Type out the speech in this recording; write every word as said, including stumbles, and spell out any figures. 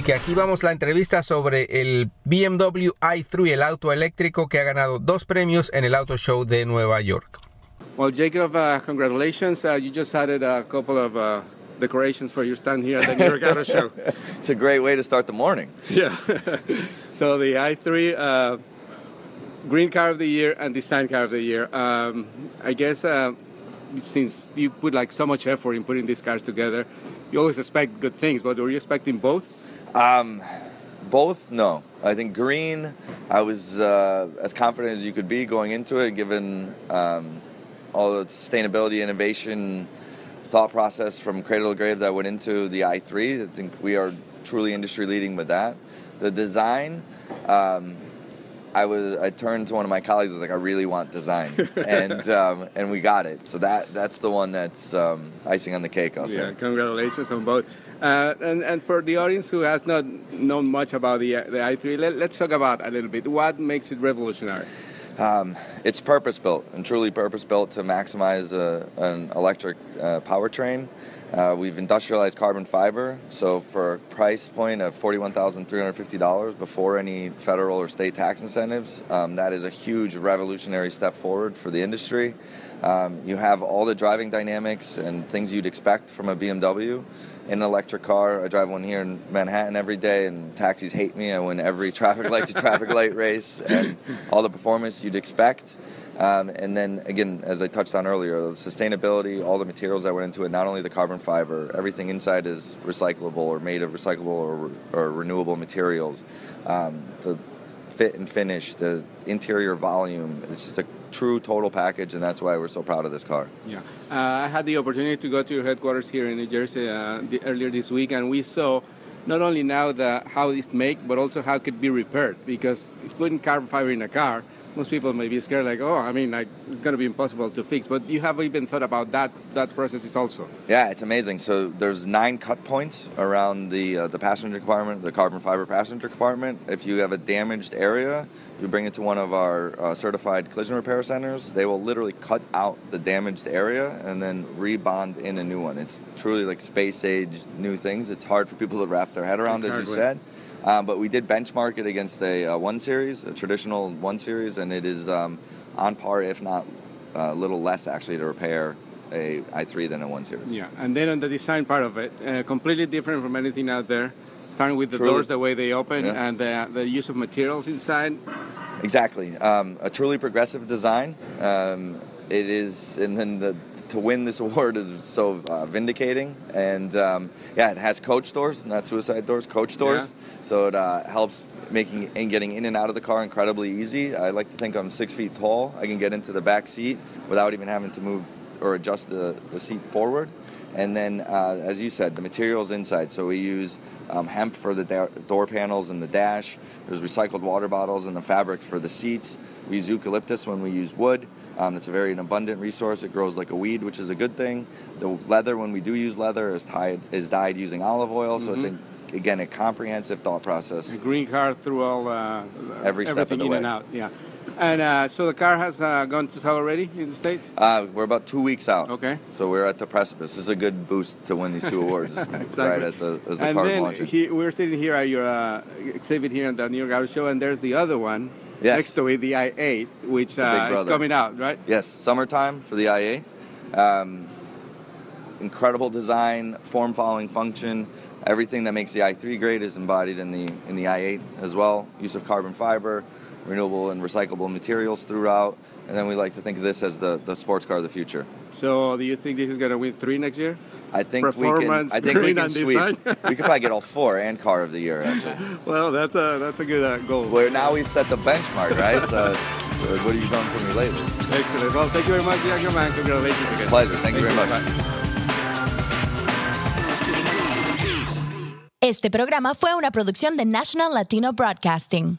Así que aquí vamos la entrevista sobre el B M W i three, el auto eléctrico que ha ganado dos premios en el Auto Show de Nueva York. Well, Jacob, uh, congratulations. Uh, you just added a couple of uh, decorations for your stand here at the New York Auto Show. It's a great way to start the morning. Yeah. So the i three, uh, Green Car of the Year and Design Car of the Year. Um, I guess uh, since you put like so much effort in putting these cars together, you always expect good things, but were you expecting both? Um, both, no. I think green, I was uh, as confident as you could be going into it, given um, all the sustainability, innovation, thought process from cradle to grave that went into the i three. I think we are truly industry leading with that. The design, um, I was I turned to one of my colleagues, I was like, I really want design, and um, and we got it. So that that's the one that's um, icing on the cake. Also, yeah, congratulations on both. Uh, and and for the audience who has not known much about the the i three, let, let's talk about a little bit what makes it revolutionary. Um, it's purpose built and truly purpose built to maximize a, an electric uh, powertrain. Uh, we've industrialized carbon fiber, so for a price point of forty-one thousand three hundred fifty dollars before any federal or state tax incentives, um, that is a huge revolutionary step forward for the industry. Um, you have all the driving dynamics and things you'd expect from a B M W in an electric car. I drive one here in Manhattan every day, and taxis hate me. I win every traffic light to traffic light race, and all the performance you'd expect. Um, and then, again, as I touched on earlier, the sustainability, all the materials that went into it, not only the carbon fiber, everything inside is recyclable or made of recyclable or, or renewable materials. Um, the fit and finish, the interior volume, it's just a true total package, and that's why we're so proud of this car. Yeah, uh, I had the opportunity to go to your headquarters here in New Jersey uh, the, earlier this week, and we saw not only now the, how it's made, but also how it could be repaired, because including carbon fiber in a car, most people may be scared, like, oh, I mean, like, it's going to be impossible to fix. But you have even thought about that, that process is also. Yeah, it's amazing. So there's nine cut points around the uh, the passenger compartment, the carbon fiber passenger compartment. If you have a damaged area, you bring it to one of our uh, certified collision repair centers. They will literally cut out the damaged area and then rebond in a new one. It's truly like space-age new things. It's hard for people to wrap their head around, exactly, as you said. Um, but we did benchmark it against a, a one series, a traditional one series, and it is um, on par, if not uh, a little less, actually, to repair a i three than a one series. Yeah, and then on the design part of it, uh, completely different from anything out there, starting with the truly. doors, the way they open, yeah. and the, the use of materials inside. Exactly, um, a truly progressive design. Um, it is, and then the. to win this award is so uh, vindicating, and um, yeah, it has coach doors, not suicide doors, coach doors, yeah. So it uh, helps making and getting in and out of the car incredibly easy. I like to think I'm six feet tall. I can get into the back seat without even having to move or adjust the, the seat forward. And then, uh, as you said, the materials inside. So we use um, hemp for the da door panels and the dash. There's recycled water bottles and the fabric for the seats. We use eucalyptus when we use wood. Um, it's a very an abundant resource. It grows like a weed, which is a good thing. The leather, when we do use leather, is, tied, is dyed using olive oil. Mm-hmm. So it's, a, again, a comprehensive thought process. A green car through all uh, Every step everything of the in way. and out, yeah. And uh, so the car has uh, gone to sale already in the States? Uh, we're about two weeks out. Okay. So we're at the precipice. This is a good boost to win these two awards. Exactly. Right as the, as the and car then launches. He, we're sitting here at your uh, exhibit here at the New York Auto Show, and there's the other one. Yes. Next to it, the i eight, which uh, is coming out, right? Yes, summertime for the i eight. Um, incredible design, form-following function. Everything that makes the i three great is embodied in the in the i eight as well. Use of carbon fiber, renewable and recyclable materials throughout, and then we like to think of this as the, the sports car of the future. So do you think this is going to win three next year? I think Performance, we can, I think we can sweep. We could probably get all four and car of the year, actually. Well, that's a, that's a good uh, goal. Well, now we've set the benchmark, right? so, so what have you done for me lately? Excellent. Well, thank you very much, Jacob, and congratulations again. Pleasure. Thank, thank you very you much. much. Este programa fue una producción de National Latino Broadcasting.